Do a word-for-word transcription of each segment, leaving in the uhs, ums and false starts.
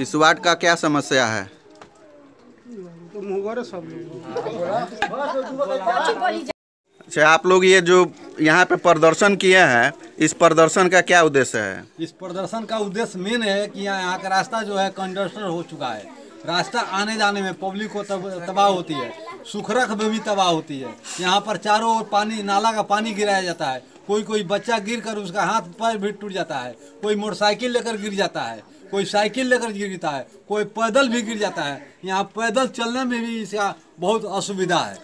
इस वार्ड का क्या समस्या है? अच्छा, आप लोग ये जो यहाँ पे प्रदर्शन किए हैं, इस प्रदर्शन का क्या उद्देश्य है? इस प्रदर्शन का उद्देश्य मेन है कि यहाँ का रास्ता जो है कंडस्टर हो चुका है। रास्ता आने जाने में पब्लिक को तब, तबाह होती है, सुखरख में भी तबाह होती है। यहाँ पर चारों ओर पानी, नाला का पानी गिराया जाता है। कोई कोई बच्चा गिरकर उसका हाथ पैर भी टूट जाता है, कोई मोटरसाइकिल लेकर गिर जाता है, कोई साइकिल लेकर गिरता है, कोई पैदल भी गिर जाता है। यहाँ पैदल चलने में भी इसका बहुत असुविधा है।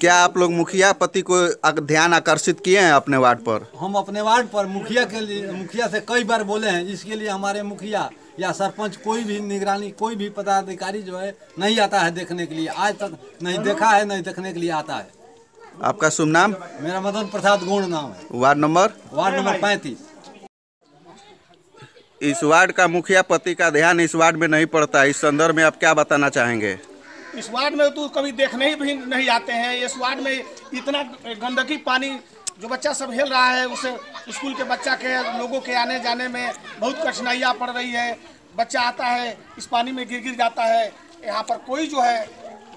क्या आप लोग मुखिया पति को ध्यान आकर्षित किए हैं अपने वार्ड पर? हम अपने वार्ड पर मुखिया के लिए मुखिया से कई बार बोले हैं। इसके लिए हमारे मुखिया या सरपंच कोई भी निगरानी, कोई भी पदाधिकारी जो है नहीं आता है देखने के लिए। आज तक नहीं देखा है, नहीं देखने के लिए आता है। आपका शुभ नाम? मेरा मदन प्रसाद गौड़ नाम है। Ward number? वार्ड नंबर पैंतीस। इस वार्ड का मुखिया पति का ध्यान इस वार्ड में नहीं पड़ता, इस संदर्भ में आप क्या बताना चाहेंगे? इस वार्ड में तो कभी देखने ही भी नहीं आते हैं। इस वार्ड में इतना गंदगी, पानी जो बच्चा सब हेल रहा है, उसे स्कूल के बच्चा के लोगों के आने जाने में बहुत कठिनाइयाँ पड़ रही है। बच्चा आता है, इस पानी में गिर गिर जाता है। यहाँ पर कोई जो है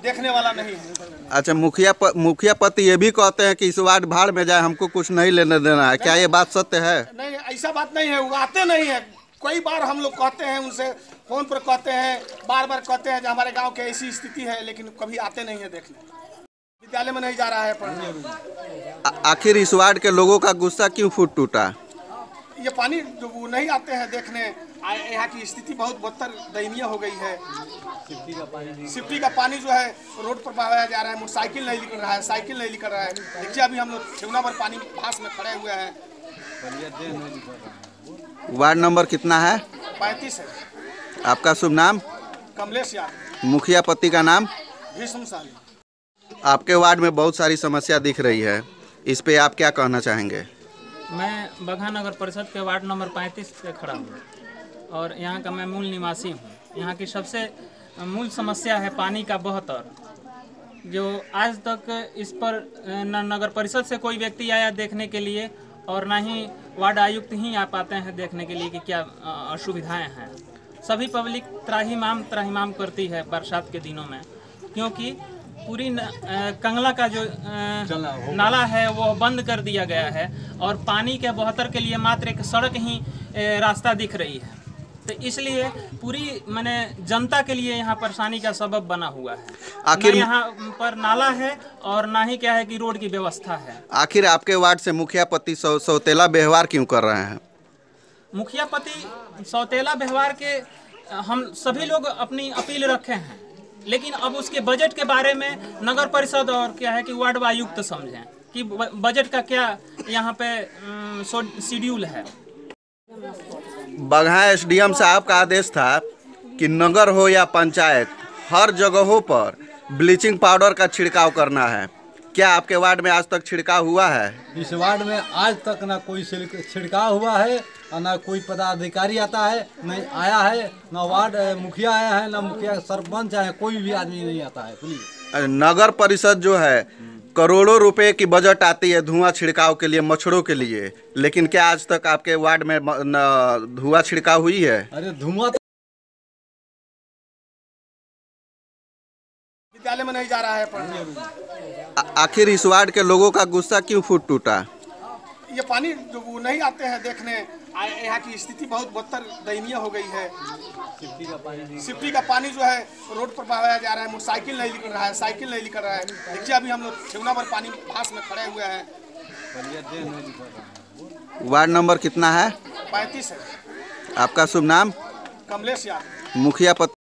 देखने वाला नहीं है। अच्छा, मुखिया प, मुखिया पति ये भी कहते हैं कि इस वार्ड भाड़ में जाए, हमको कुछ नहीं लेने देना है। क्या ये बात सत्य है? नहीं, ऐसा बात नहीं है। वो आते नहीं है। कई बार हम लोग कहते हैं, उनसे फोन पर कहते हैं, बार बार कहते हैं जो हमारे गांव के ऐसी स्थिति है, लेकिन कभी आते नहीं है देखने। विद्यालय में नहीं जा रहा है पढ़ने। आखिर इस वार्ड के लोगों का गुस्सा क्यों फूट टूटा? ये पानी जो वो नहीं आते हैं देखने। यहाँ की स्थिति बहुत बदतर दयनीय हो गई है। सिप्टी का पानी सिप्टी का पानी जो है रोड पर बहाया जा रहा है। मोटरसाइकिल नहीं निकल रहा है, साइकिल नहीं निकल रहा है। देखिए अभी हम लोग ठेगुना भर पानी घास में खड़े हुए हैं। वार्ड नंबर कितना है? पैंतीस है। आपका शुभ नाम? कमलेश यादव। मुखिया पति का नाम? विष्णु। आपके वार्ड में बहुत सारी समस्या दिख रही है, इस पे आप क्या कहना चाहेंगे? मैं बगहा नगर परिषद के वार्ड नंबर पैंतीस पे खड़ा हूँ और यहाँ का मैं मूल निवासी हूँ। यहाँ की सबसे मूल समस्या है पानी का बहतर, जो आज तक इस पर न नगर परिषद से कोई व्यक्ति आया देखने के लिए और ना ही वार्ड आयुक्त ही आ पाते हैं देखने के लिए कि क्या असुविधाएँ हैं। सभी पब्लिक त्राहिमाम त्राहिमाम करती है बरसात के दिनों में, क्योंकि पूरी न, आ, कंगला का जो आ, नाला है वो बंद कर दिया गया है और पानी के बहतर के लिए मात्र एक सड़क ही ए, रास्ता दिख रही है। तो इसलिए पूरी माने जनता के लिए यहाँ परेशानी का सबब बना हुआ है। आखिर यहाँ पर नाला है और ना ही क्या है कि रोड की व्यवस्था है। आखिर आपके वार्ड से मुखिया पति सौ, सौतेला व्यवहार क्यों कर रहे हैं? मुखिया पति सौतेला व्यवहार के हम सभी लोग अपनी अपील रखे हैं, लेकिन अब उसके बजट के बारे में नगर परिषद और क्या है कि वार्ड आयुक्त तो समझें कि बजट का क्या यहाँ पे शेड्यूल है। बगहा एसडीएम साहब का आदेश था कि नगर हो या पंचायत, हर जगहों पर ब्लीचिंग पाउडर का छिड़काव करना है। क्या आपके वार्ड में आज तक छिड़काव हुआ है? इस वार्ड में आज तक ना कोई छिड़काव हुआ है और ना कोई पदाधिकारी आता है, नहीं आया है। ना वार्ड मुखिया आया है, ना मुखिया सरपंच आया है, कोई भी आदमी नहीं आता है। प्लीज, नगर परिषद जो है करोड़ों रुपए की बजट आती है धुआं छिड़काव के लिए, मच्छरों के लिए, लेकिन क्या आज तक आपके वार्ड में धुआं छिड़काव हुई है? अरे धुआं विद्यालय में नहीं जा रहा है पढ़ने। आखिर इस वार्ड के लोगों का गुस्सा क्यों फूट टूटा? ये पानी जो वो नहीं आते हैं देखने। यहाँ की स्थिति बहुत बदतर दयनीय हो गई है। सिप्टी का पानी सिप्टी का पानी जो है रोड पर बहाया जा रहा है। मोटरसाइकिल नहीं निकल रहा है, साइकिल नहीं निकल रहा है। देखिए अभी हम लोग ठेगुना भर पानी घास में खड़े हुए हैं। वार्ड नंबर कितना है? पैंतीस है। आपका शुभ नाम? कमलेश यादव। मुखिया पति